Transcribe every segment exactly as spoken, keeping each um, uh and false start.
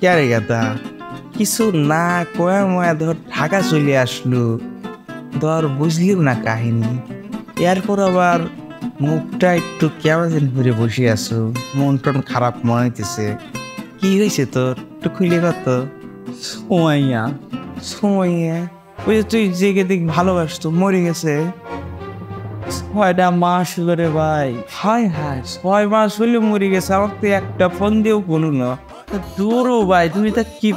क्या रे गादा किसु ना कोया मया धर ढाका चले आसलु धर बुझलिও ना কাহিনী এরপর আবার মুখটা একটু কেমন জানি ঘুরে বসে আছো মন টন খারাপ মনে হইতেছে কি হইছে তোর একটু খুলে কত সোমাইয়া সোমাইয়া ওই তুই জেগে দেখ ভালোবাসতো মরে গেছে ছয়টা মাস ধরে ভাই হায় হায় ছয় মাস হলো মরে গেছে আমার তো একটা ফোন দিয়েও বলো না दूर भाई तुम कि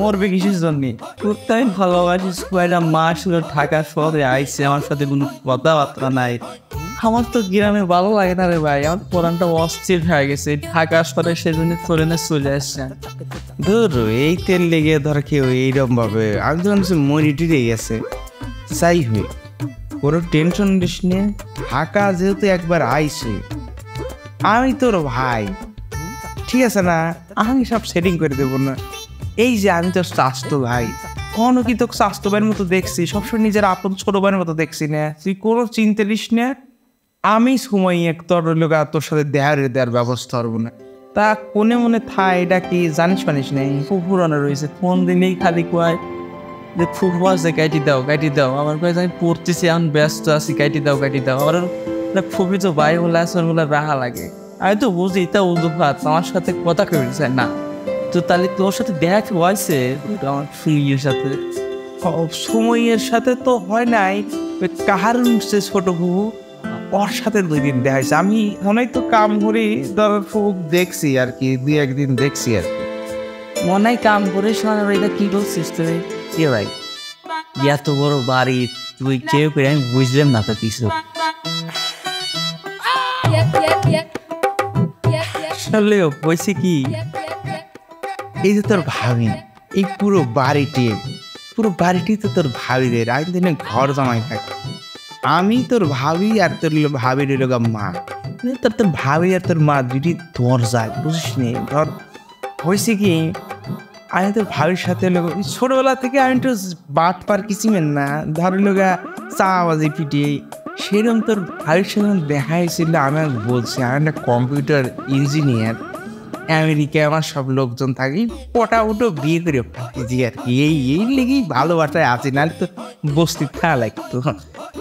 मरबे किस भाबासी छा मास ढाका शहरे आई से कथा बार्ता नाई हमारे ग्रामे भलो लागे ना रे भाई पुराना अस्थिर हो गए ढाका शहर से चले चले आर ये तेल लेगे धर क्यों यम भावे आज तो मरिटी गेसे चाहिए और टेंशन दिस ढाका जेहतु एक बार आईस आई तर भाई ठीक है ना हमें सब सेटिंग कर देव ना ये तो स्वास्थ्य भाई कौन कि तक स्वास्थ्य भाई मत देखी सब समय निजे आपन छोटो भाई मत देखी ना तु को चिंता लिस ना समय तर लोग तर साथ देहारे देर व्यवस्था करब ना ता को मन था कि जानिस मानिस नहीं फुफुराना रही है फोन दिन खाली कह फुफुआ से काटी दाओ काटी दाओ हमारे पढ़ते हम व्यस्त आसी काटी दाओ काटी दाओ और फुफी तो भाई वाला आसनगुल्ला राहा लागे আমি তো বুঝি তা উদ্যোগ আমার সাথে কথা কেছে না তো তাহলে তোর সাথে দেখ হয়েছে সাথে সময়ের সাথে তো হয় নাই কাহার সে ছোট বহু ওর সাথে দুই দিন দেখা হয়েছে আমি অনেক তো কাম করি ধর খুব দেখছি আর কি দুই একদিন দেখছি আর কি মনে কাম করে শোনা এটা কী বলছিস তুই কে ভাই এত বড় বাড়ি তুই কেউ করে আমি বুঝলাম না তো কিছু वैसे कि तर भावी पुरो बाड़ीटे पुरो बाड़ीटी तो तर भावी आज दिन घर जमाई थी तर भावी और तर भावी रेगा माँ तर तर भावी और तर माँ दुटी दरजा बुझिस धर वैसे कि আমি তোর ভাবির সাথে ছোটবেলা থেকে আমি তো বাট পার কিচিমেন না ধরে লোকা চা বাজি পিটিয়ে সেরকম তোর ভাবির সাথে দেখা হয়েছিল আমি বলছি আমি একটা কম্পিউটার ইঞ্জিনিয়ার আমেরিকায় আমার সব লোকজন থাকি পটাউটো বিয়ে করে ফেলেছি আর কি এই এই লেগেই ভালোবাসায় আছে নাহলে তো বস্তি থা লাগতো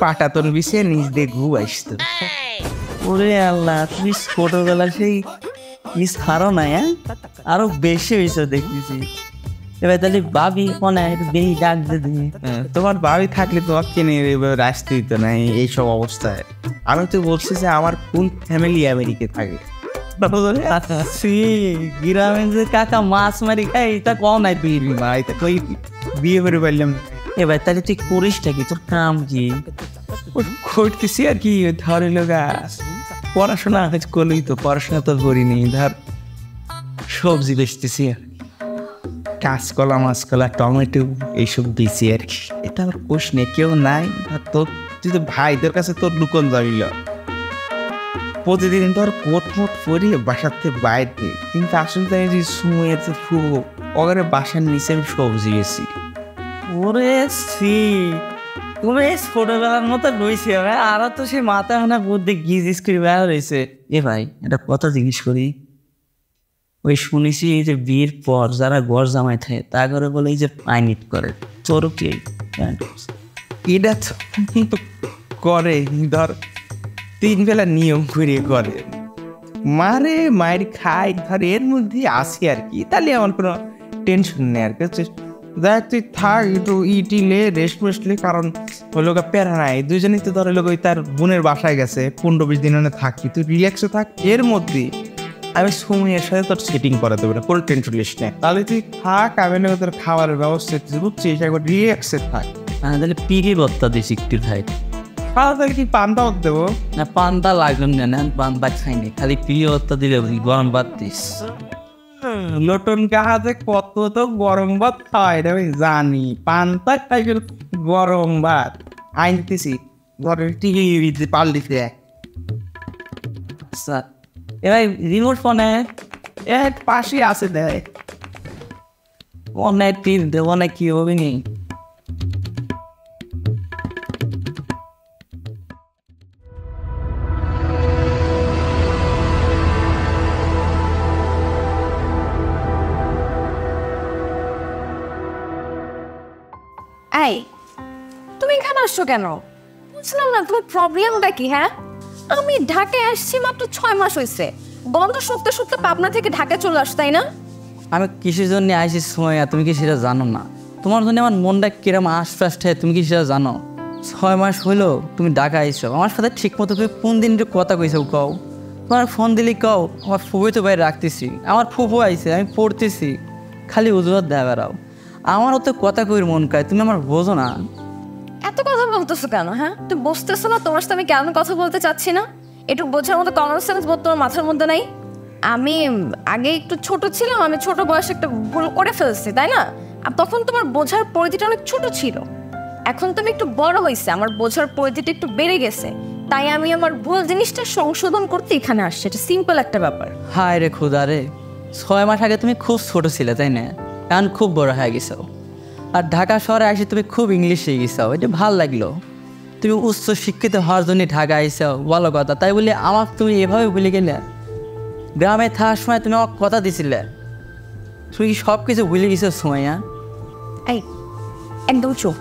পাটাতন বিষে নিজ দিয়ে ঘু আসতো ওরে আল্লাহ তুমি ছোটবেলা সেই মিস হারো না আরো বেশি হয়েছে দেখতেছি এবার তাহলে ভাবি মনে হয় বেশি ডাক দিদি তোমার ভাবি থাকলে তোমাকে কিনে রাস্তা দিত না এইসব অবস্থায় আমি তো বলছি যে আমার ফুল ফ্যামিলি আমেরিকায় থাকে গ্রামে যে কাকা মাছ মারি খাই তা কম নাই বিয়ে মাই তা কই বিয়ে করে পারলাম এবার তাহলে তুই করিসটা কি তোর কাম কি করতেছি আর কি ধরে লোকা পড়াশোনা করলেই তো পড়াশোনা তো করিনি ধর সবজি বেচতেছি আর কি কাঁচকলা মাছকলা টমেটো এইসব বেচি আর কি এটা আমার প্রশ্নে কেউ নাই তোর তুই তো ভাই তোর কাছে তোর লুকন যাবিল প্রতিদিন ধর কোট মোট পরি বাসাতে বাইরে কিন্তু আসলে আমি যে সময় আছে ফুবো ওখানে বাসার নিচে আমি সবজি বেছি ওরে সি তুমি ছোটবেলার মতো রয়েছে আর তো সে মাথা মানে বুদ্ধি গিজিস করে বেড়া রয়েছে এ ভাই এটা কথা জিজ্ঞেস করি ওই শুনেছি এই যে বিয়ের পর যারা ঘর জামাই থাকে তা করে বলে এই যে পাইনিট করে চোরকে এটা তো করে ধর তিন বেলা নিয়ম করে করে মারে মায়ের খায় ধর এর মধ্যে আসি আর কি তাহলে আমার কোনো টেনশন নেই আর কি দেখ তুই থাক একটু ইটি লে রেস্ট মেস্ট লে কারণ ওই লোক প্যারা নাই দুজনেই তো ধরে লোক ওই তার বোনের বাসায় গেছে পনেরো বিশ দিন ওখানে থাকি তুই রিল্যাক্সে থাক এর মধ্যে আমি সময়ের সাথে তোর সেটিং করে দেবো না কোনো টেনশন লিস না তাহলে তুই থাক আমি লোক তোর খাবারের ব্যবস্থা বুঝছিস একবার রিল্যাক্সে থাক তাহলে পিড়ি বত্তা দিস একটু খাই খাওয়া তাহলে কি পান্তা বত দেবো না পান্তা লাগলাম না না পান্তা খাইনি খালি পিড়ি বত্তা দিলে গরম ভাত দিস লটন কাহাতে কত তো গরম ভাত খাওয়াই রে জানি পান্তা খাই গরম ভাত আইনতেছি ঘরের টিভি পাল্টিতে আচ্ছা এবার রিমোট ফোনে এক পাশে আছে দেয় অনেক টিপ দেবো না কি হবে নি এই তুমি এখানে আসছো কেন? বুঝলাম না তোমার প্রবলেমটা কি। হ্যাঁ আমি ঢাকায় আসছি মাত্র ছয় মাস হয়েছে, গন্ধ শুকতে শুকতে পাবনা থেকে ঢাকায় চলে আসছি, তাই না? আমি কিসের জন্য আসছি সোমাইয়া তুমি কি সেটা জানো না? তোমার জন্য আমার মনটা কিরম আশপাশ ঠায় তুমি কি সেটা জানো? ছয় মাস হইলো তুমি ঢাকা আইসো, আমার সাথে ঠিক মতো তুমি কোন দিন একটু কথা কইছো? কও, তোমার ফোন দিলি কও আমার ফুফুই তো বাইরে রাখতেছি, আমার ফুফু আইছে আমি পড়তেছি, খালি অজুহাত দেয়া বেড়াও। আমারও তো কথা কইর মন কায়, তুমি আমার বোঝো না। এত কথা বলতেছো কেন? হ্যাঁ তুমি বুঝতেছো না তোমার সাথে আমি কেন কথা বলতে চাচ্ছি না? একটু বোঝার মতো কমন সেন্স বোধ তোমার মাথার মধ্যে নাই। আমি আগে একটু ছোট ছিলাম, আমি ছোট বয়সে একটা ভুল করে ফেলছি, তাই না? আর তখন তোমার বোঝার পরিধিটা অনেক ছোট ছিল, এখন তুমি একটু বড় হয়েছে, আমার বোঝার পরিধিটা একটু বেড়ে গেছে, তাই আমি আমার ভুল জিনিসটা সংশোধন করতে এখানে আসছি। এটা সিম্পল একটা ব্যাপার। হায় রে খুদা রে, ছয় মাস আগে তুমি খুব ছোট ছিলে, তাই না? এখন খুব বড় হয়ে গেছো, আর ঢাকা শহরে আসে তুমি খুব ইংলিশ শিখে গেছো, এটা ভাল লাগলো। তুমি উচ্চ শিক্ষিত হওয়ার জন্য ঢাকা আইসাও, ভালো কথা, তাই বলে আমার তুমি এভাবে ভুলে গেলে? গ্রামে থাকার সময় তুমি আমার কথা দিছিলে, তুই সব কিছু ভুলে গেছো সোমাইয়া। এই একদম চোখ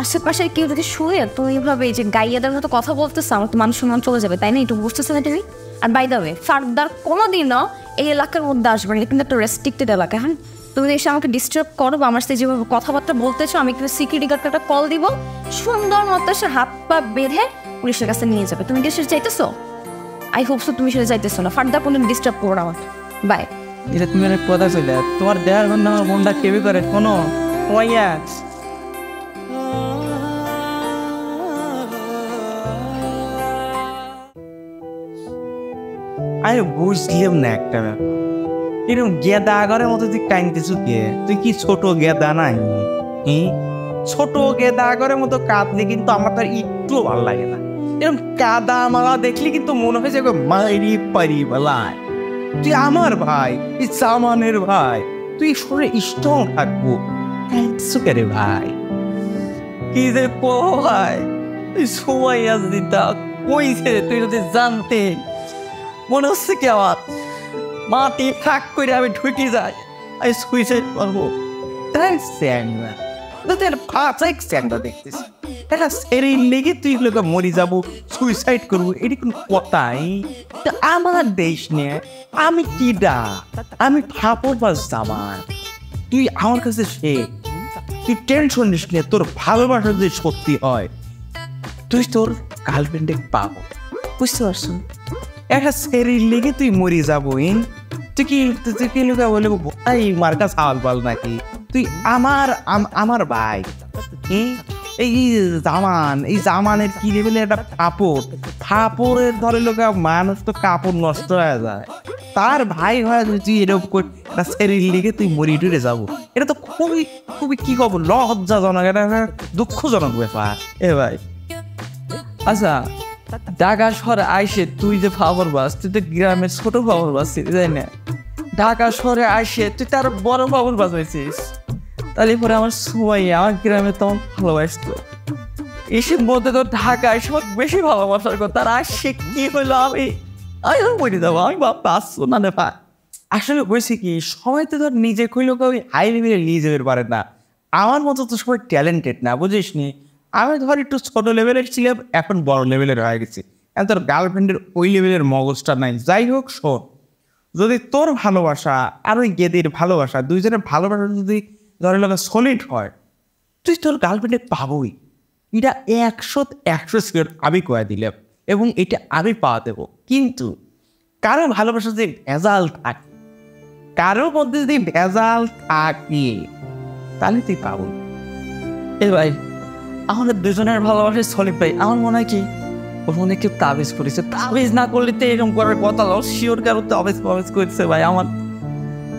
আশেপাশে কেউ যদি শুয়ে তুমি এভাবে যে গাইয়াদের মতো কথা বলতেছো, আমার তো মানুষের মন চলে যাবে, তাই না? একটু বুঝতেছো না তুমি? আর বাই দ্য ওয়ে ফার্দার কোনোদিনও এই এলাকার মধ্যে আসবে না, কিন্তু একটা রেস্ট্রিক্টেড এলাকা। হ্যাঁ তুমি এসে আমাকে ডিস্টার্ব করো বা আমার সাথে যেভাবে কথাবার্তা বলতেছো, আমি কিন্তু সিকিউরিটি গার্ডকে একটা কল দিব, সুন্দর মতো সে হাত পা বেঁধে পুলিশের কাছে নিয়ে যাবে। তুমি সেটা চাইতেছো? আই হোপ সো তুমি সেটা চাইতেছো না। ফার্দার কোনো ডিস্টার্ব করো আমাকে, বাই। এটা তুমি অনেক কথা চলে, তোমার দেয়ার জন্য আমার মনটা কেবি করে কোনো ওয়া। আরে বুঝলাম না একটা ব্যাপার, এরকম গেদা আগরের মতো তুই কাঁদতেছ কে? তুই কি ছোট গেদা নাই? ছোট গেদা আগরের মতো কাঁদলে কিন্তু আমার তার একটু ভালো লাগে না। এরকম কাদা মালা দেখলে কিন্তু মনে হয় যে মাইরি পারি বেলায় তুই আমার ভাই, তুই সামানের ভাই, তুই শরীরে স্ট্রং থাকবো। সুখের ভাই কি যে ভাই, তুই সবাই আজ দিতা কইছে তুই যদি জানতে। মনে হচ্ছে কি আমার মাটি ফাঁক করে আমি ঢুকে যাই, আমি সুইসাইড করবো। দেখতেছি দেখা সেরে লেগে তুই লোকে মরে যাবো, সুইসাইড করবো, এটি কোনো কথাই আমার দেশ নিয়ে। আমি কি ডা আমি ফাপর বাস জামান, তুই আমার কাছে সে, তুই টেনশন নিস নিয়ে। তোর ভালোবাসা যদি সত্যি হয় তুই তোর গার্লফ্রেন্ডে পাবো, বুঝতে পারছো? একটা শরীর লেগে তুই মরে যাবো। তুই কি তুই কি লোক বলবো ভাই মার্কা সাল বল নাকি? তুই আমার আমার ভাই, এই জামান, এই জামানের কি লেভেলের একটা ফাপড়, ফাপড়ের ধরে লোক মানুষ তো কাপড় নষ্ট হয়ে যায়, তার ভাই হয় তুই এরকম করে একটা শরীর লেগে তুই মরি টুরে যাবো। এটা তো খুবই খুবই কি খবর, লজ্জাজনক, এটা দুঃখজনক ব্যাপার এ ভাই। আচ্ছা ঢাকা শহরে আইসে তুই যে ফাবর বাস, তুই তো গ্রামের ছোট ফাবর বাস ছিলি, তাই না? ঢাকা শহরে আইসে তুই তার বড় ফাবর বাস হয়েছিস। তাহলে পরে আমার সবাই আমার গ্রামে তখন ভালোবাসতো, এসব মধ্যে তোর ঢাকা এসব বেশি ভালোবাসার কথা। আর আসে কি হলো? আমি আমি বলে যাবো আমি বাপ আসছো না রে ভাই। আসলে হয়েছে কি, সবাই তো ধর নিজে কইলো কবি হাই লেভেলে নিয়ে যেতে পারে না, আমার মতো তো সবাই ট্যালেন্টেড না, বুঝিস নি? আমি ধর একটু ছোটো লেভেলের ছিলাম, এখন বড় লেভেলের হয়ে গেছি, এখন তোর গার্লফ্রেন্ডের ওই লেভেলের মগজটা নাই। যাই হোক শোন, যদি তোর ভালোবাসা আর ওই গেদির ভালোবাসা দুইজনের ভালোবাসা যদি ধরে লোক সলিড হয়, তুই তোর গার্লফ্রেন্ডে পাবই, এটা একশো একশো সিলেট আমি কয়ে দিলাম, এবং এটা আমি পাওয়া দেবো। কিন্তু কারো ভালোবাসা যদি ভেজাল থাকে, কারোর মধ্যে যদি ভেজাল থাকে, তাহলে তুই পাবই। এ ভাই আমাদের দুজনের ভালোবাসায় সলিড ভাই, আমার মনে হয় কি ওর মনে একটু তাবিজ করেছে, তাবিজ না করলে তো এরকম করার কথা নয়, শিওর কারো তাবিজ ফাবিজ করেছে ভাই। আমার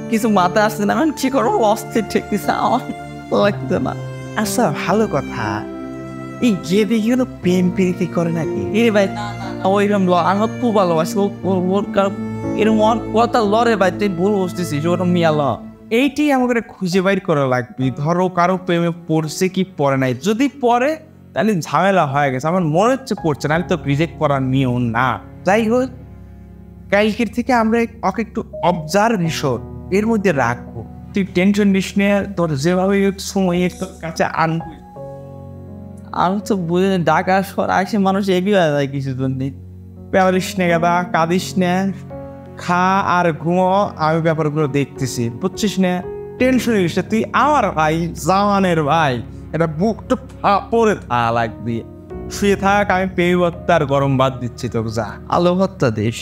কিছু মাথা আসছে না, আমি কি করবো, অস্থির ঠেকতেছে, আমার লাগতো না। আচ্ছা ভালো কথা, এই গিয়ে দেখি কোনো প্রেম প্রীতি করে নাকি? এ ভাই ওইরকম আমার খুব ভালোবাসে, ওর কারো এরকম ওর কথা লড়ে ভাই, তুই ভুল বসতেছিস, ওরকম মিয়া ল। এইটি আমাকে খুঁজে বাইর করা লাগবে, ধরো কারো প্রেমে পড়ছে কি পড়ে নাই, যদি পড়ে তাহলে ঝামেলা হয়ে গেছে। আমার মনে হচ্ছে পড়ছে, নাহলে তো রিজেক্ট করার নিয়ম না। যাই হোক কালকের থেকে আমরা ওকে একটু অবজারভেশন এর মধ্যে রাখবো। তুই টেনশন নিস নে, তোর যেভাবে সময় কাছে আনবি। আমি তো বুঝি না, ডাক আসার আসে মানুষ এগিয়ে হয়ে যায় কিছু জন্য। পেপারিস নে গাদা, কাঁদিস নে, খা আর ঘুমো, আমি ব্যাপারগুলো দেখতেছি, বুঝছিস না? টেনশন নিস না তুই, আমার ভাই, জামানের ভাই, এটা বুকটা পরে থা লাগবি, শুয়ে থাক, আমি পেয়ে ভত্তার গরম বাদ দিচ্ছি তোকে, যা আলো ভত্তা দিস।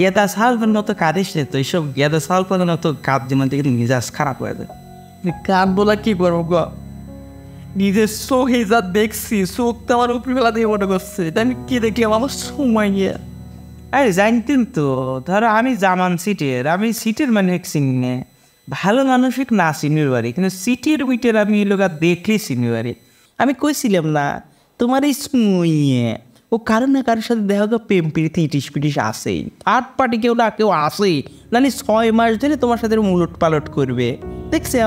গেদা সালফের মতো কাঁদিস নে, তো এইসব গেদা সালফের মতো কাপ যেমন থেকে মেজাজ খারাপ হয়ে যায়। কাপ বলা কী করবো গো, নিজের চোখে যা দেখছি, চোখ তো আমার উপরিবেলা দিয়ে মনে করছে আমি কী দেখলাম আমার সময় নিয়ে। আরে জানতেন তো, ধরো আমি জামান সিটের, আমি সিটের মানে চিনি নে, ভালো মানুষ না চিনির বাড়ি, কিন্তু সিটের উইটের আমি এই লোক আর দেখলেই চিনির বাড়ি। আমি কইছিলাম না তোমার এই সময় নিয়ে, ও কারো না কারোর সাথে দেখা গেল প্রেম প্রীতি ইটিস পিটিস আসেই, থার্ড পার্টি কেউ না কেউ আসেই, নাহলে ছয় মাস ধরে তোমার সাথে উলট পালট করবে। দেখছে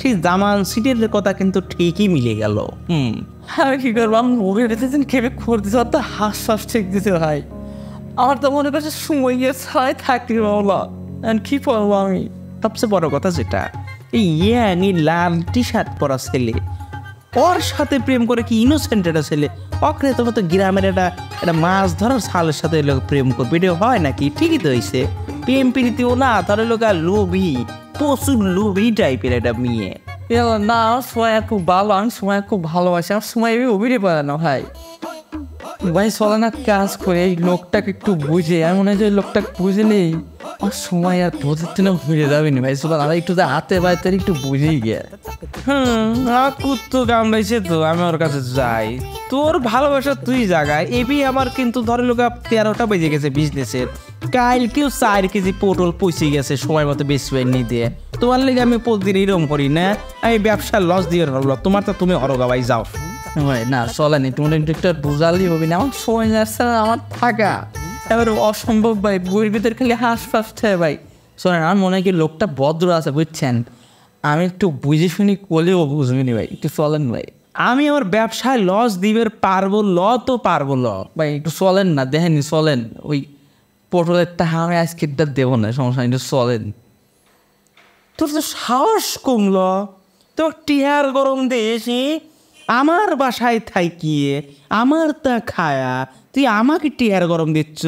সেই জামান সিটের কথা কিন্তু ঠিকই মিলে গেল। হুম, আর কী করবো, আমি মুখে রেখেছেন খেপে খরচে সব তো হাস হাস ঠিক দিতে হয়। আমার তো মনে করছে সময় গিয়ে ছায় থাকতে বলো, কী করবো আমি। সবচেয়ে বড় কথা যেটা, এই ইয়াং এই লাল টি শার্ট পরা ছেলে, ওর সাথে প্রেম করে কি ইনোসেন্ট একটা ছেলে, অকরে তোমার তো গ্রামের একটা একটা মাছ ধরার ছালের সাথে লোক প্রেম করবে, এটা হয় নাকি? ঠিকই তো হয়েছে, প্রেম প্রীতিও না, তাহলে লোক আর লোভি, প্রচুর লোভি টাইপের একটা মেয়ে না। আমার সময় খুব ভালো, আমি সময় খুব ভালোবাসি, আমার সময় অভিনয় বানানো হয়। ভাই চলে না কাজ করে এই লোকটাকে একটু বুঝে, আমি মনে হয় যে লোকটাকে বুঝলেই আমার সময় আর বোঝার জন্য ঘুরে যাবে না। ভাই চলে আর একটু হাতে বাইতে একটু বুঝেই গিয়ে, হুম আমার কুত্তো কামড়াইছে তো আমি ওর কাছে যাই, তোর ভালোবাসা তুই জাগায় এবি। আমার কিন্তু ধরে লোক তেরোটা বেজে গেছে বিজনেসের, কালকেও চার কেজি পটল পচে গেছে সময় মতো বেশি নিয়ে দিয়ে। তোমার লেগে আমি প্রতিদিন এরম করি না, আমি ব্যবসার লস দিয়ে হলো তোমার, তো তুমি হরগা ভাই যাও। হয় না চলে নি, তোমার একটা বোঝালি হবে না, আমার সময় যাচ্ছে না আমার থাকা এবার অসম্ভব। ভাই বইয়ের ভিতরে খালি হাঁস ফাঁস থাকে। ভাই শোনেন, আমার মনে হয় কি লোকটা ভদ্র আছে, বুঝছেন, আমি একটু বুঝে শুনি কলেও বুঝবিনি। ভাই একটু চলেন ভাই, আমি আমার ব্যবসায় লস দিবে পারবো ল তো পারবো ল। ভাই একটু চলেন না, দেখেনি চলেন, ওই পটলেরটা আমি আইসক্রিমটা দেবো না, সমস্যা একটু চলেন। তোর তো সাহস কমল, তোর টিহার গরম দিয়েছি আমার বাসায় থাকিয়ে, আমার তা খায়া, তুই আমাকে টিহার গরম দিচ্ছ,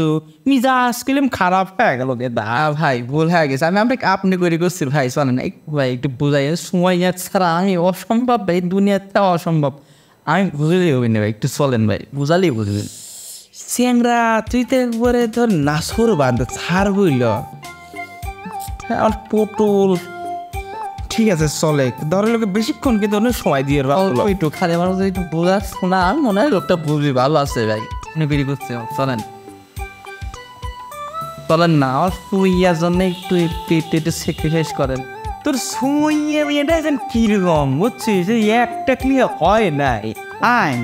নিজা আইসক্রিম খারাপ হয়ে গেল দা। ভাই ভুল হয়ে গেছে, আমি আপনাকে আপনি করে করছি। ভাই শোনেন ভাই একটু বোঝাই, সময় ছাড়া আমি অসম্ভব, ভাই দুনিয়াতে অসম্ভব, আমি বুঝলেই হবি না। ভাই একটু চলেন ভাই, বুঝালেই বুঝবেন। চ্যাংরা তুই তো একবারে তোর নাসর বান্ধ ছাড় বইল আর পটল। ঠিক আছে চলে, ধরে লোকে বেশিক্ষণ কিন্তু অনেক সময় দিয়ে একটু খালি মানুষ একটু বোঝার শোনা, আমি মনে হয় লোকটা বুঝবি ভালো আছে। ভাই বিক্রি করছে, চলেন চলেন না, আর সুইয়ার জন্য একটু একটু স্যাক্রিফাইস করেন। তোর সুইয়া মেয়েটা যেন কিরকম বুঝছিস, একটা ক্লিয়ার হয় নাই আইন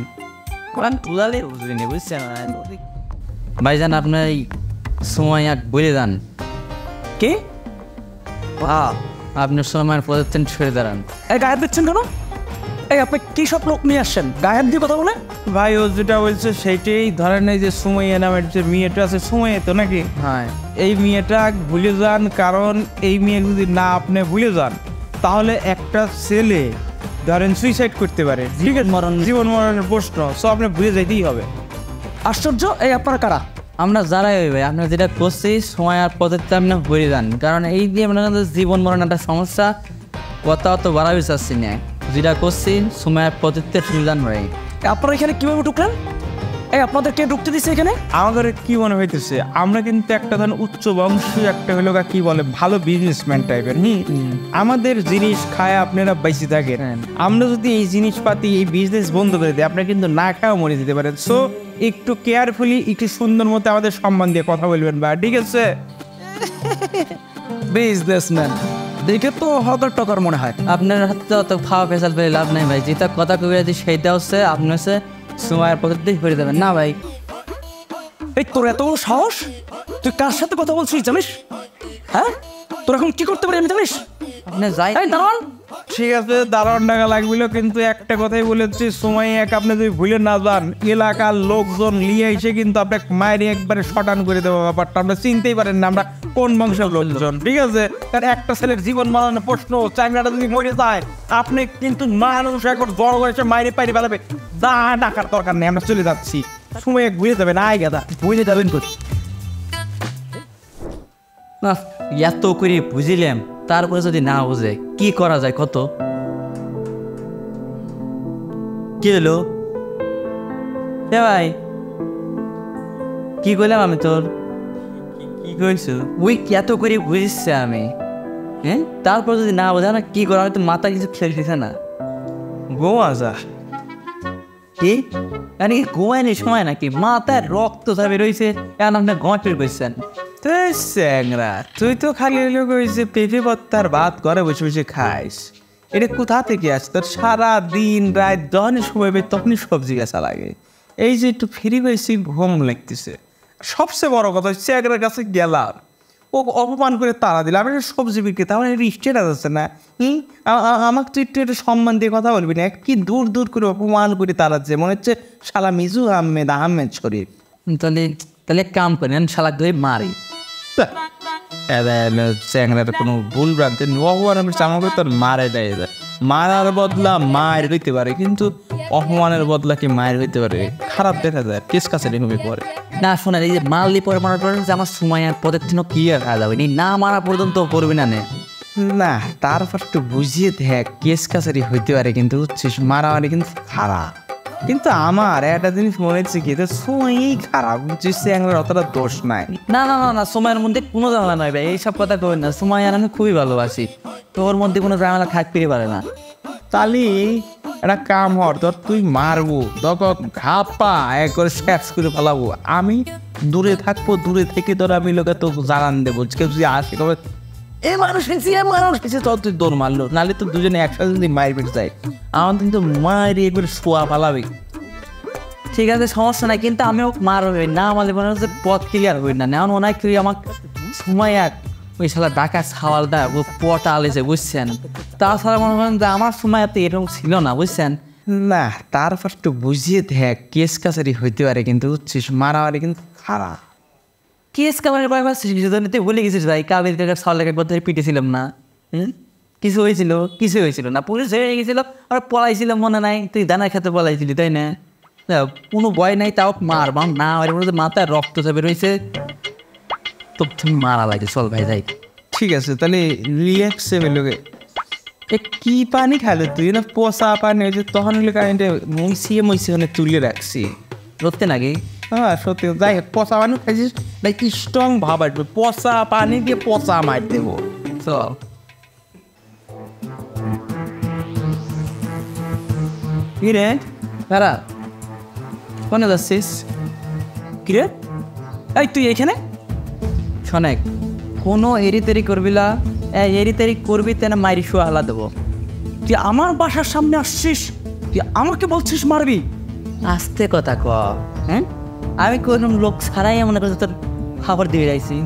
কোরআন বুঝালে বুঝবি না, বুঝছেন ভাই যান। আপনার এই সময় আর বলে যান কে বা আপনার সময় পদার্থেন ছেড়ে দাঁড়ান। এই গায়ে দিচ্ছেন কেন? এই আপনি কী সব লোক নিয়ে আসছেন গায়ে দিয়ে কথা বলে? ভাই ও যেটা বলছে সেইটাই ধরেন, এই যে সুমাইয়া নামের যে মেয়েটা আছে, সুমাইয়া তো নাকি? হ্যাঁ, এই মেয়েটা ভুলে যান, কারণ এই মেয়ে যদি না আপনি ভুলে যান তাহলে একটা ছেলে ধরেন সুইসাইড করতে পারে, ঠিক আছে, মরণ জীবন মরণের প্রশ্ন, সব আপনি বুঝে যেতেই হবে। আশ্চর্য, এই আপনারা কারা? আমরা যারাই হই ভাই, আপনারা যেটা করছি সময় আর পদ্ধতিতে আপনি হয়ে যান, কারণ এই দিয়ে মনে করেন জীবন মরণ একটা সমস্যা, কথা অত বাড়াবি চাচ্ছি না, যেটা করছি সময় আর পদ্ধতিতে সুবিধান হয়ে। আপনারা এখানে কীভাবে ঢুকলেন? এই আপনাদেরকে ঢুকতে দিচ্ছে এখানে? আমাদের কি মনে হইতেছে আমরা কিন্তু একটা ধরেন উচ্চ বংশ, একটা হলো কি বলে ভালো বিজনেসম্যান টাইপের, হুম, আমাদের জিনিস খায় আপনারা বেঁচে থাকেন। আমরা যদি এই জিনিসপাতি এই বিজনেস বন্ধ করে দিই আপনারা কিন্তু না খাওয়া মরে যেতে পারেন। সো একটু কেয়ারফুলি একটু সুন্দর মতো আমাদের সম্মান দিয়ে কথা বলবেন বা, ঠিক আছে? বিজনেসম্যান দেখে তো হাজার টাকার মনে হয় আপনার হাতে, অত খাওয়া পেশাল পেয়ে লাভ নাই ভাই, যেটা কথা কবে যদি সেইটা হচ্ছে আপনি হচ্ছে সময়ের পদ্ধতি হয়ে যাবেন না ভাই। এই তোর এত সাহস, তুই কার সাথে কথা বলছিস জানিস? হ্যাঁ, তোর এখন কি করতে পারি আমি জানিস? আপনি যাই দাঁড়ান, ঠিক আছে, দারুণ টাকা লাগবিল, কিন্তু একটা কথাই বলেছি সময় এক, আপনি যদি ভুলে না যান এলাকার লোকজন নিয়ে এসে কিন্তু আপনাকে মায়ের একবারে শটান করে দেবো। ব্যাপারটা আমরা চিনতেই পারেন না আমরা কোন বংশের লোকজন, ঠিক আছে? তার একটা ছেলের জীবন মানানোর প্রশ্ন, চাকরিটা যদি মরে যায় আপনি কিন্তু মানুষ একবার বড় করে মায়ের পাইরে বেলাবে, দা ডাকার দরকার নেই, আমরা চলে যাচ্ছি। সময় এক বুঝে যাবেন, আয় গাদা বুঝে যাবেন। না এত করে বুঝিলাম, তারপরে যদি না বুঝে কি করা যায়? কত কি হলো ভাই? কি করলাম আমি তোর? কি কইছো? ওই এত করে বুঝিচ্ছে আমি, হ্যাঁ, তারপর যদি না বোঝা না কি করা, তো মাথা কিছু খেলছে না। গোয়া যা, কি নাকি গোয়া নেই সময় নাকি? মাথায় রক্ত চাপে রয়েছে, এখন আপনি গটের বসছেন। তুই তো খালি পেঁপে পত্তার ভাত ঘরে বসে বসে খাইস, এটা কোথা থেকে আসছে? তোর সারা দিন রাত যখনই সময় পাই তখনই সবজি গাছা লাগে, এই যে একটু ফিরি পেয়েছি ঘুম লাগতেছে। সবচেয়ে বড় কথা হচ্ছে একরার কাছে গেলাম, ও অপমান করে তাড়া দিলাম, আমি একটা সবজি বিক্রেতা, আমার এটা স্টেট আছে না, হুম, আমাকে তুই একটু একটা সম্মান দিয়ে কথা বলবি না? কি দূর দূর করে অপমান করে তাড়াচ্ছে, মনে হচ্ছে শালা মিজু আহমেদ আহমেদ শরীফ। তাহলে তাহলে কাম করে শালা ধরে মারি কোনো ভুল ভ্রান্তি মারে দেয়, মারার বদলা মায়ের হইতে পারে, কিন্তু অপমানের বদলা কি মায়ের হইতে পারে? খারাপ দেখা যায়, কেস কাছে পরে না শোনা, এই যে মারলি পরে মারার পরে যে আমার সময় আর পদের জন্য কি আর খাওয়া যাবে না, মারা পর্যন্ত করবে না নে না, তারপর একটু বুঝিয়ে দেখ কেস কাছারি হইতে পারে, কিন্তু হচ্ছে মারামারি কিন্তু খারাপ। কিন্তু আমার একটা জিনিস মনে হচ্ছে কি, সময়ই খারাপ, অতটা দোষ নাই। না না না না, সময়ের মধ্যে কোনো ঝামেলা নয় ভাই, এইসব কথা কই না। সময় আর আমি খুবই ভালোবাসি, তোর মধ্যে কোনো ঝামেলা থাকতে পারে না। তাহলে একটা কাম হর, ধর তুই মারবো তখন ঘাপা এক করে শেষ করে ফেলাবো, আমি দূরে থাকবো, দূরে থেকে ধর আমি লোকে তো জানান দেবো, কেউ যদি আসে কবে এ মানুষ এসে এ মানুষ এসে তোর তুই দৌড় মারলো, নাহলে তো দুজনে একসাথে যদি মায়ের পেট যায় আমার কিন্তু মায়ের একবার শোয়া পালাবে। ঠিক আছে, সমস্যা নাই, কিন্তু আমি ওকে মারবে না, আমাদের মনে হচ্ছে পথ ক্লিয়ার হবে না। এমন অনেক ক্লিয়ার আমার সময় এক ওই শালা ডাকা ছাওয়ালটা ও পথ আলেছে, বুঝছেন? তাছাড়া মনে করেন যে আমার সময় এত এরকম ছিল না, বুঝছেন? না তারপর একটু বুঝিয়ে দেখ কেস কাছারি হইতে পারে, কিন্তু হচ্ছে মারামারি কিন্তু খারাপ। কেস কামারের কয়েকবার তুই বলে গেছিস ভাই, কাবির কাকার সাল একবার ধরে পিটেছিলাম না, হুম, কিছু হয়েছিল? কিছু হয়েছিল না, পুলিশ হয়ে গেছিলো আর পলাইছিলাম, মনে নাই? তুই দানার খেতে পলাইছিলি তাই না? কোনো ভয় নাই, তাও মারবাম না, মাথায় রক্ত চাপে রয়েছে তো তুমি মারা লাগছে। চল ভাই যাই। ঠিক আছে, তাহলে রিল্যাক্সে বেলোকে এ কি পানি খাইলো তুই না? পোষা পানি হয়েছে তখন মইসিয়ে মইসিয়ে মানে তুলে রাখছি রোদতে নাকি? হ্যাঁ সত্যি, যাই হোক পচা পানি খাইছিস তাই কি স্ট্রং ভাব আসবে, পচা পানি দিয়ে পচা মার দেবো। চল কিরে তারা কোনে যাচ্ছিস? কিরে এই তুই এখানে শোনেক, কোনো এরি তেরি করবি না, এরি তেরি করবি তেন মারি শোয়া হালা দেবো। তুই আমার বাসার সামনে আসছিস, তুই আমাকে বলছিস মারবি? আস্তে কথা ক, হ্যাঁ, আমি কোনো লোক ছাড়াই মনে করছি তোর খাবার দিয়ে যাইছি,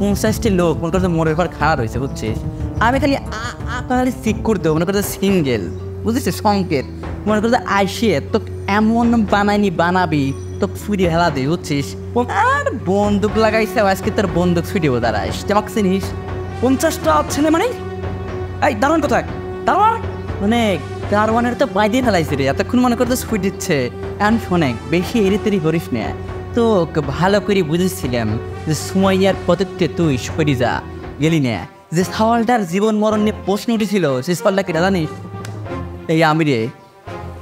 পঞ্চাশটি লোক মনে করছে মোড়ের পর খারাপ হয়েছে, বুঝছিস? আমি খালি খালি ঠিক করে দেবো, মনে করছে সিঙ্গেল, বুঝেছিস? সংকেত মনে করছে আইসিয়ে তো এমন বানাইনি বানাবি তো ছুটি হেলা দিই, বুঝছিস? আর বন্দুক লাগাইছে আজকে, তোর বন্দুক ছুটিও দাঁড়াইস, আমাকে চিনিস? পঞ্চাশটা ছেলে মানে এই দারুণ কথা, দারুণ অনেক দারোয়ানের তো বাই দিয়ে ফেলাইছি রে, এতক্ষণ মনে করতো ছুটি দিচ্ছে। এখন শোনেক, বেশি এড়িতেরি হরিস না, তো ভালো করে বুঝেছিলাম যে সুমাইয়ার পদত্বে তুই সরি যা গেলি না। যে সওয়ালটার জীবন মরণ নিয়ে প্রশ্ন উঠেছিল সে সওয়ালটা কেটা জানিস? এই আমি রে,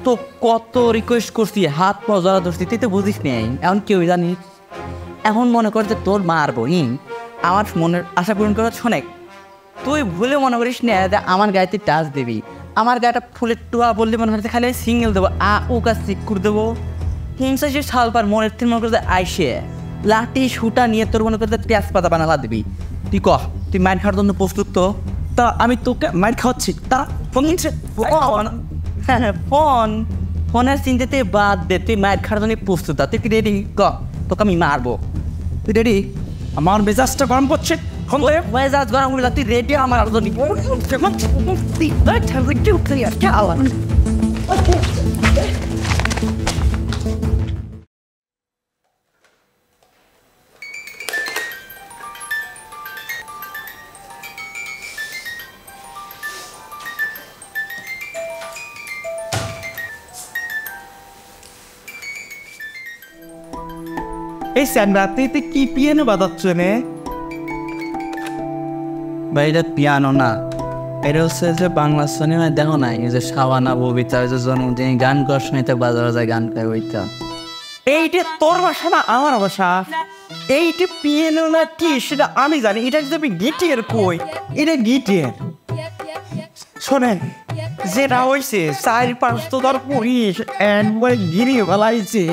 তো কত রিকোয়েস্ট করছি, হাত পা জড়া ধরছি, তুই তো বুঝিস নাই। এখন কেউ জানিস, এখন মনে করতে তোর মার বোন আমার মনের আশা পূরণ করা। শোনেক, তুই ভুলে মনে করিস না যে আমার গায়েতে টাচ দিবি। আমার গায়েটা ফুলের টোয়া বললে মনে করতে খালি সিঙ্গেল দেবো, আ ও কাজ ঠিক করে দেবো। হিংসা সে সাল পার মনের থেকে মনে করতে আইসে লাঠি সুটা নিয়ে তোর মনে করতে পেঁয়াজ পাতা বানালা দিবি। তুই কহ, তুই মায়ের খাওয়ার জন্য প্রস্তুত তো? তা আমি তোকে মায়ের খাওয়াচ্ছি। তা ফোন হ্যাঁ হ্যাঁ ফোন ফোনের চিন্তাতে বাদ দে, তুই মায়ের খাওয়ার জন্য প্রস্তুত। তা তুই রেডি? ক তোকে আমি মারবো, তুই রেডি? আমার মেজাজটা গরম করছে, তুই রেডি? আমার এই স্যান্ডাতে কি পিয়ানো বাজাচ্ছ নে? ভাই এটা পিয়ানো না, এটা হচ্ছে যে বাংলা সিনেমায় দেখো নাই যে শাওয়ানা ববিতা জন্মদিন গান করার সময় বাজা বাজায় গান গায় ওইটা। এইটা তোর ভাষা না আমার ভাষা? এইটা পিয়ানো না কি সেটা আমি জানি, এটা যদি আমি গিটার কই এটা গিটার। শোনেন, যেটা হয়েছে চার পাঁচ তো ধর পুলিশ একবার গিরি ফেলাইছে,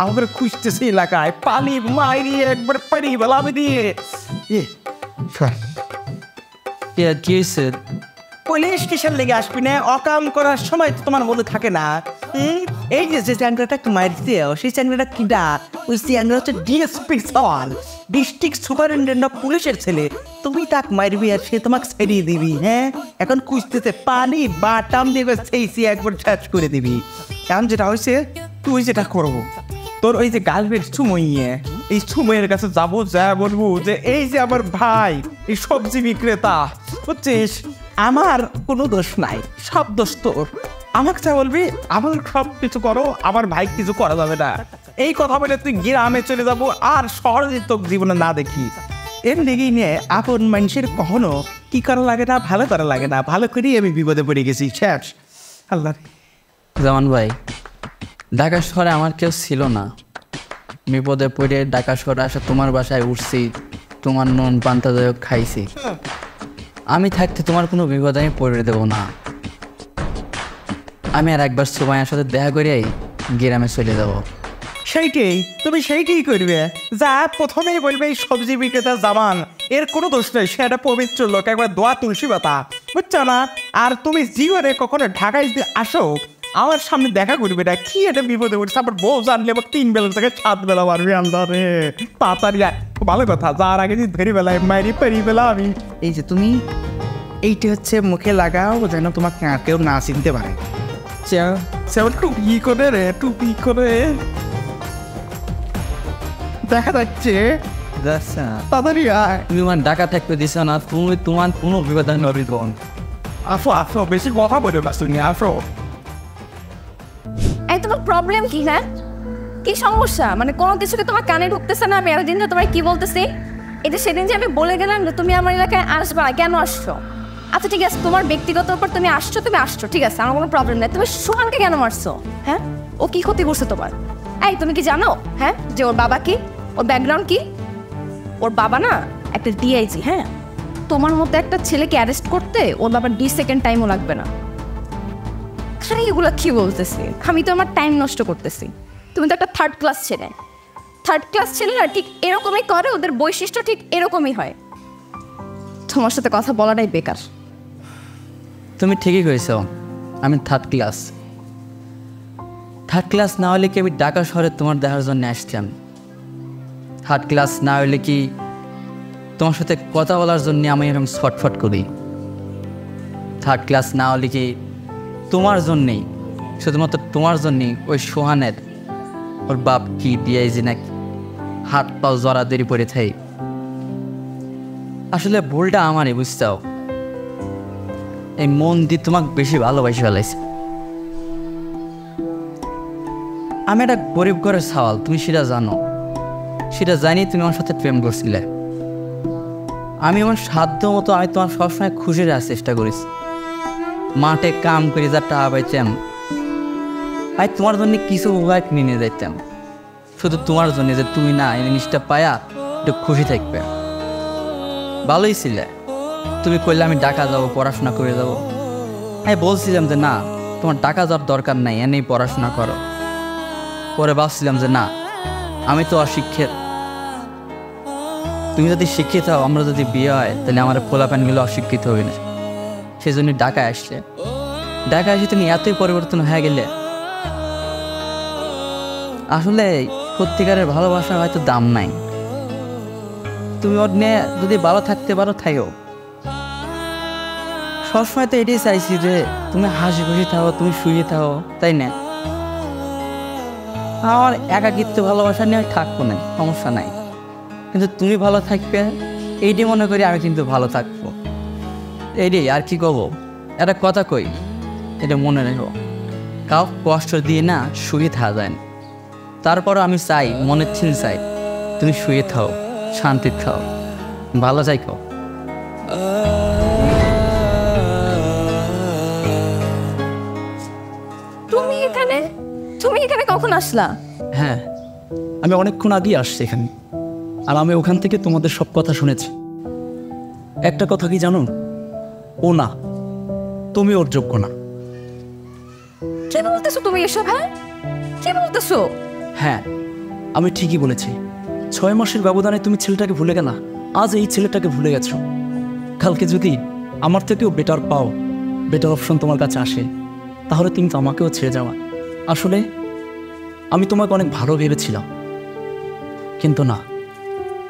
আমার খুঁজতেছে এলাকায় পানি মারি একবার পানি ফেলাবে দিয়ে। পুলিশ কিসের লেগে আসবি না? অকাম করার সময় তো তোমার মনে থাকে না। এই যে যে চ্যাংরাটা মারিতে সেই চ্যাংরাটা কিনা, ওই চ্যাংরা হচ্ছে ডিএসপি সওয়াল, ডিস্ট্রিক্ট সুপারিনটেন্ডেন্ট অফ পুলিশের ছেলে। তুমি তাকে মারবি আর সে তোমাকে ছেড়িয়ে দিবি। হ্যাঁ, এখন খুঁজতেছে পানি বাটাম দিয়ে সেই একবার ঠাস করে দিবি। এখন যেটা হয়েছে তুই যেটা করবো, তোর ওই যে গার্লফ্রেন্ড সুমাইয়া, এই সুমাইয়ার কাছে যাবো, যা বলবো যে এই যে আমার ভাই এই সবজি বিক্রেতা, বুঝছিস আমার কোনো দোষ নাই, সব দোষ তোর। আমাকে যা বলবি আমার সব কিছু করো, আমার ভাই কিছু করা যাবে না। এই কথা বলে তুই গ্রামে চলে যাবো, আর শহরে তোর জীবনে না দেখি। এর লেগেই নিয়ে আপন মানুষের কখনো কি করা লাগে না, ভালো করা লাগে না। ভালো করেই আমি বিপদে পড়ে গেছি। শেষ আল্লাহ জামান ভাই, ঢাকা শহরে আমার কেউ ছিল না, বিপদে পড়ে ঢাকা শহরে আসা তোমার বাসায় উঠছি, তোমার নুন পান্তা দায়ক খাইছি। আমি থাকতে তোমার কোনো বিপদ আমি পড়ে দেবো না। আমি আর একবার সুমাইয়ার সাথে দেখা করে গ্রামে চলে যাবো। সেইটাই তুমি সেইটাই করবে যা প্রথমেই বলবে এই সবজি বিক্রেতা জামান, এর কোনো দোষ নেই, সে একটা পবিত্র লোক, একবার দোয়া তুলসী পাতা, বুঝছো না? আর তুমি জীবনে কখনো ঢাকায় যদি আসো আমার সামনে দেখা করবে না, কি এটা বিপদে পড়ছে। আবার বউ জানলে আবার তিন বেলা থেকে সাত বেলা মারবে। আল্লাহ রে, তাড়াতাড়ি ভালো কথা, যার আগে যদি ধরে বেলায় মারি পেরি বেলা। আমি এই যে তুমি এইটি হচ্ছে মুখে লাগাও যেন তোমাকে আর কেউ না চিনতে পারে। টুপি করে রে, টুপি করে দেখা যাচ্ছে। তাড়াতাড়ি বিমান ডাকা থাকতে দিস না, তুমি তোমার কোনো বিপদ নবী বোন। আসো আসো, বেশি কথা বলো না, শুনি আসো। তোমার প্রবলেম কি? হ্যাঁ কি সমস্যা? মানে কোনো কিছুকে তোমার কানে ঢুকতেছে না। আমি এতদিন ধরে তোমায় কি বলতেছি, এটা সেদিন যে আমি বলে গেলাম যে তুমি আমার এলাকায় আসবা, কেন আসছো? আচ্ছা ঠিক আছে, তোমার ব্যক্তিগত উপর তুমি আসছো, তুমি আসছো ঠিক আছে, আমার কোনো প্রবলেম নেই। তুমি সোহানকে কেন মারছো? হ্যাঁ, ও কি ক্ষতি করছে তোমার? এই তুমি কি জানো হ্যাঁ যে ওর বাবা কি, ওর ব্যাকগ্রাউন্ড কি? ওর বাবা না একটা ডিআইজি। হ্যাঁ, তোমার মতো একটা ছেলেকে অ্যারেস্ট করতে ওর বাবার দুই সেকেন্ড টাইমও লাগবে না। আরে এগুলো কী বলতেছি? আমি তো আমার টাইম নষ্ট করতেছি। তুমি তো একটা থার্ড ক্লাস ছেলে, থার্ড ক্লাস ছেলেরা ঠিক এরকমই করে, ওদের বৈশিষ্ট্য ঠিক এরকমই হয়। তোমার সাথে কথা বলাটাই বেকার। তুমি ঠিকই কইছো, আমি থার্ড ক্লাস। থার্ড ক্লাস না হলে কি আমি ঢাকা শহরে তোমার দেখার জন্য আসতাম? থার্ড ক্লাস না হলে কি তোমার সাথে কথা বলার জন্য আমি এরকম ছটফট করি? থার্ড ক্লাস না হলে কি তোমার জন্যেই, শুধুমাত্র তোমার জন্যেই ওই সোহানের ওর বাপ কি ডিআইজি নাকি হাত পাও জরা দেরি পড়ে থাই। আসলে ভুলটা আমারই, বুঝতাও। এই মন দিয়ে তোমাকে বেশি ভালোবাসি ফেলাইছে। আমি একটা গরিব ঘরের সওয়াল, তুমি সেটা জানো, সেটা জানি তুমি আমার সাথে প্রেম করছিলে। আমি আমার সাধ্য মতো আমি তোমার সবসময় খুশি রাখার চেষ্টা করিস, মাঠে কাম করে যা টাকা পাইতাম আমি তোমার জন্য কিছু উপায় কিনে নিয়ে যাইতাম, শুধু তোমার জন্য যে তুমি না এই জিনিসটা পায়া একটু খুশি থাকবে। ভালোই ছিলে, তুমি কইলে আমি ঢাকা যাবো পড়াশোনা করে যাবো, আমি বলছিলাম যে না তোমার ঢাকা যাওয়ার দরকার নাই, এনেই পড়াশোনা করো। পরে ভাবছিলাম যে না আমি তো অশিক্ষিত, তুমি যদি শিক্ষিত হও আমরা যদি বিয়ে হয় তাহলে আমার পোলা প্যানগুলো অশিক্ষিত হবে না, সেই জন্য ঢাকায় আসলে। ঢাকায় এসে তুমি এতই পরিবর্তন হয়ে গেলে। আসলে সত্যিকারের ভালোবাসা হয়তো দাম নাই, তুমি ওর নিয়ে যদি ভালো থাকতে পারো থাইও। সবসময় তো এটাই চাইছি যে তুমি হাসি খুশি থাকো, তুমি শুয়ে থাকো, তাই না? আমার একাকিত্ব ভালোবাসা নিয়ে আমি থাকবো না, সমস্যা নাই, কিন্তু তুমি ভালো থাকবে এইটাই মনে করি আমি কিন্তু ভালো থাকবো, এইটাই আর কি করবো। একটা কথা কই, এটা মনে রেখো, কাউ কষ্ট দিয়ে না শুয়ে থাকা যায় না। তারপরও আমি চাই, মনের চিন চাই তুমি শুয়ে থাও, শান্তি থাও, ভালো চাই কও। তুমি এখানে তুমি এখানে কখন আসলা? হ্যাঁ, আমি অনেকক্ষণ আগে আসছি এখানে, আর আমি ওখান থেকে তোমাদের সব কথা শুনেছি। একটা কথা কি জানো, ও না, তুমি ওর যোগ্য না। কি বলতেছো তুমি এসব? হ্যাঁ, কি বলতেছো? হ্যাঁ, আমি ঠিকই বলেছি। ছয় মাসের ব্যবধানে তুমি ছেলেটাকে ভুলে গেলা, আজ এই ছেলেটাকে ভুলে গেছো। কালকে যদি আমার থেকেও বেটার পাও, বেটার অপশন তোমার কাছে আসে, তাহলে তুমি তো আমাকেও ছেড়ে যাওয়া। আসলে আমি তোমাকে অনেক ভালো ভেবেছিলাম, কিন্তু না,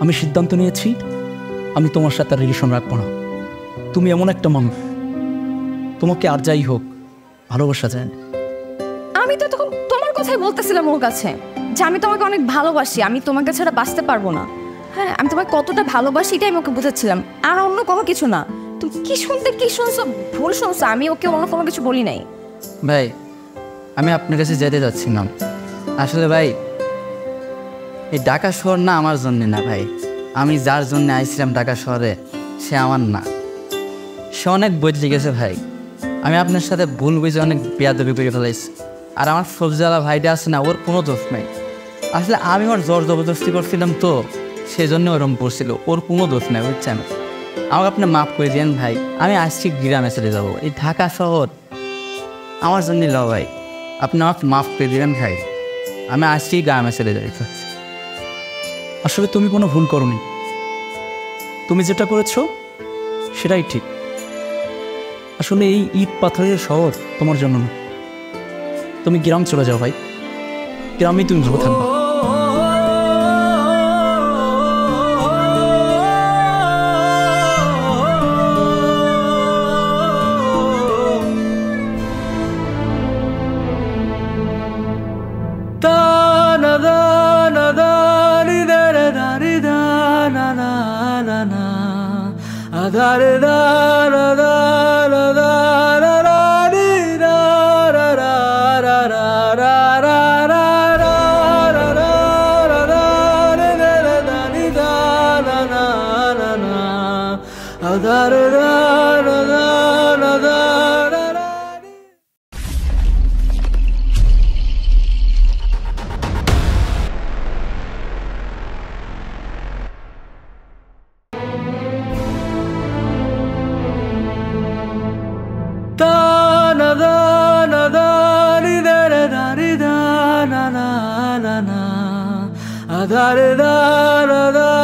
আমি সিদ্ধান্ত নিয়েছি আমি তোমার সাথে আর রিলেশন রাখবো না। তুমি এমন একটা মানুষ, তোমাকে আর যাই হোক ভালোবাসা যায়। আমি তো তখন তোমার কথাই বলতেছিলাম ওর কাছে, যে আমি তোমাকে অনেক ভালোবাসি, আমি তোমাকে ছাড়া বাঁচতে পারবো না। হ্যাঁ, আমি তোমাকে কতটা ভালোবাসি এটাই আমি ওকে বুঝাচ্ছিলাম, আর অন্য কোনো কিছু না। তুমি কি শুনতে কি শুনছো ভুল শুনছো, আমি ওকে অন্য কোনো কিছু বলি নাই। ভাই, আমি আপনার কাছে যেতে যাচ্ছি না। আসলে ভাই, এই ঢাকা শহর না আমার জন্যে না ভাই, আমি যার জন্যে আইছিলাম ঢাকা শহরে সে আমার না, সে অনেক বদলে গেছে ভাই। আমি আপনার সাথে ভুল বুঝে অনেক বেয়াদবি করে ফেলাইছি, আর আমার সবজিওয়ালা ভাইটা আছে না, ওর কোনো দোষ নাই। আসলে আমি ওর জোর জবরদস্তি করছিলাম তো সেই জন্য ওরম পড়ছিল, ওর কোনো দোষ নাই, বুঝছেন? আমাকে আপনি মাফ করে দেন ভাই, আমি আজকে গ্রামে চলে যাবো, এই ঢাকা শহর আমার জন্যে লও ভাই, আপনি আমাকে মাফ করে দিলেন ভাই, আমি আজকেই গ্রামে চলে যাই। আসলে তুমি কোনো ভুল করোনি, তুমি যেটা করেছো সেটাই ঠিক। আসলে এই ইট পাথরের শহর তোমার জন্য না, তুমি গ্রাম চলে যাও ভাই, গ্রামে তুমি ভালো থাকবে। Da da da da da